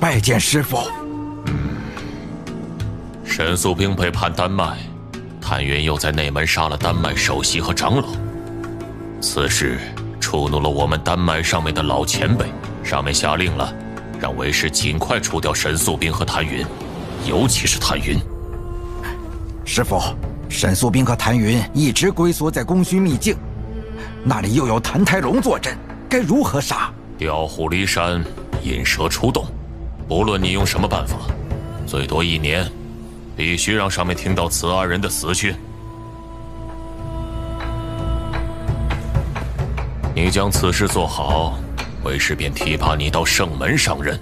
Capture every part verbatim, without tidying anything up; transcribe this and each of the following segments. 拜见师傅。嗯，沈素冰背叛丹麦，谭云又在内门杀了丹麦首席和长老，此事触怒了我们丹麦上面的老前辈，上面下令了，让为师尽快除掉沈素冰和谭云，尤其是谭云。师傅，沈素冰和谭云一直龟缩在供虚秘境，那里又有谭台龙坐镇，该如何杀？调虎离山，引蛇出洞。 不论你用什么办法，最多一年，必须让上面听到此二人的死讯。你将此事做好，为师便提拔你到圣门上任。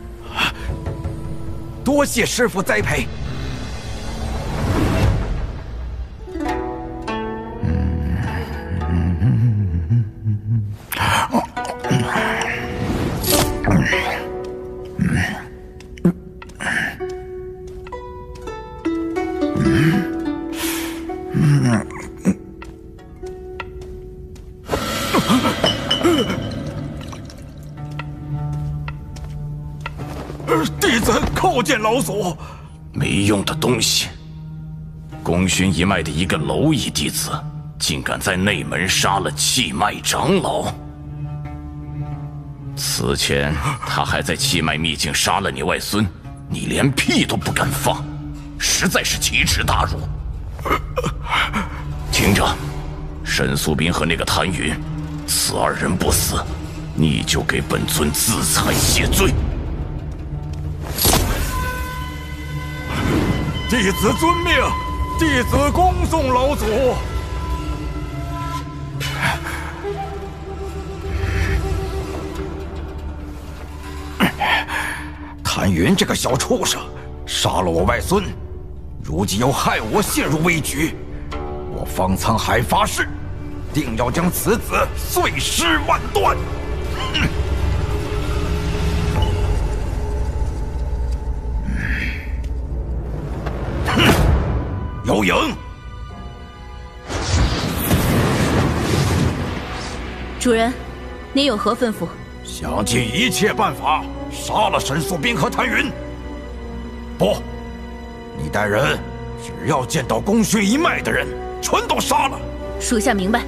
多谢师父栽培。老祖，没用的东西！功勋一脉的一个蝼蚁弟子，竟敢在内门杀了气脉长老。此前他还在气脉秘境杀了你外孙，你连屁都不敢放，实在是奇耻大辱！听着，沈素冰和那个谭云，此二人不死，你就给本尊自裁谢罪。 弟子遵命，弟子恭送老祖。谭云这个小畜生，杀了我外孙，如今又害我陷入危局，我方沧海发誓，定要将此子碎尸万段。嗯 有影，主人，您有何吩咐？想尽一切办法杀了沈素冰和谭云。不，你带人只要见到功勋一脉的人，全都杀了。属下明白。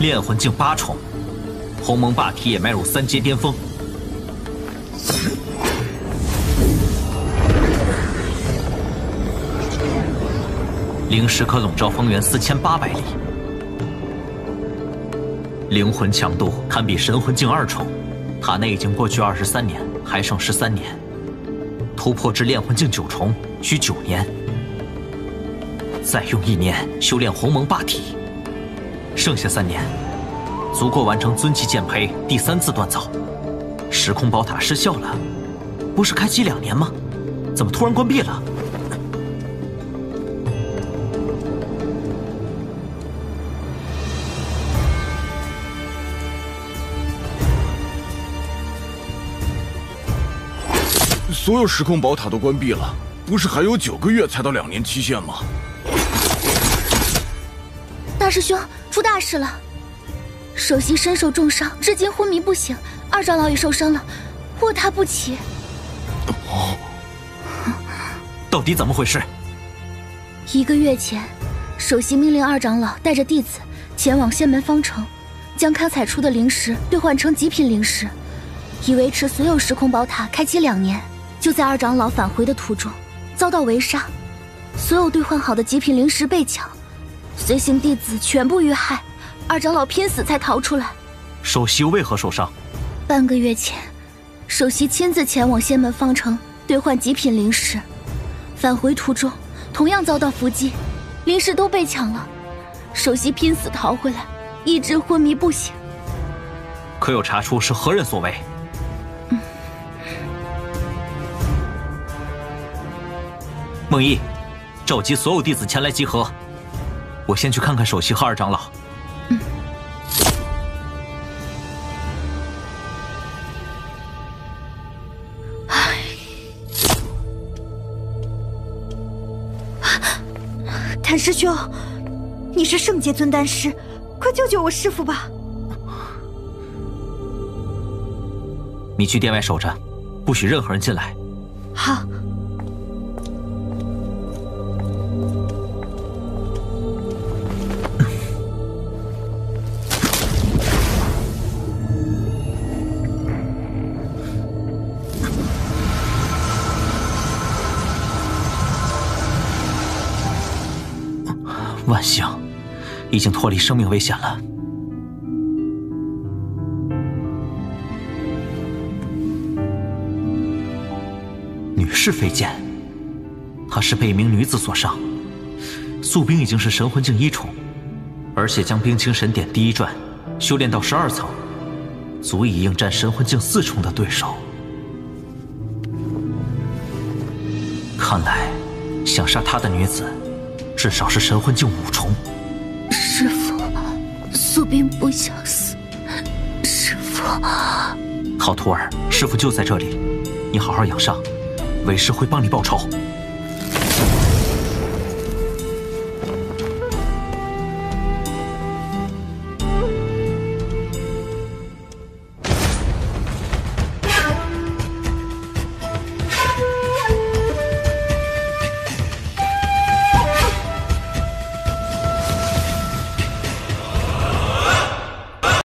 炼魂境八重，鸿蒙霸体也迈入三阶巅峰。灵石可笼罩方圆四千八百里，灵魂强度堪比神魂境二重。塔内已经过去二十三年，还剩十三年，突破至炼魂境九重需九年，再用一年修炼鸿蒙霸体。 剩下三年，足够完成尊气剑胚第三次锻造。时空宝塔失效了，不是开机两年吗？怎么突然关闭了？所有时空宝塔都关闭了，不是还有九个月才到两年期限吗？大师兄。 出大事了！首席身受重伤，至今昏迷不醒；二长老也受伤了，卧榻不起。哦，到底怎么回事？一个月前，首席命令二长老带着弟子前往仙门方城，将他采出的灵石兑换成极品灵石，以维持所有时空宝塔开机两年。就在二长老返回的途中，遭到围杀，所有兑换好的极品灵石被抢。 随行弟子全部遇害，二长老拼死才逃出来。首席为何受伤？半个月前，首席亲自前往仙门方城兑换极品灵石，返回途中同样遭到伏击，灵石都被抢了。首席拼死逃回来，一直昏迷不醒。可有查出是何人所为？嗯、梦一，召集所有弟子前来集合。 我先去看看首席和二长老。嗯。沈师兄，你是圣洁尊丹师，快救救我师父吧！你去殿外守着，不许任何人进来。好。 万幸，已经脱离生命危险了。女士飞剑，她是被一名女子所伤。素冰已经是神魂境一重，而且将冰清神典第一转修炼到十二层，足以应战神魂境四重的对手。看来，想杀她的女子。 至少是神魂境五重。师父，素冰不想死。师父，好徒儿，师父就在这里，你好好养伤，为师会帮你报仇。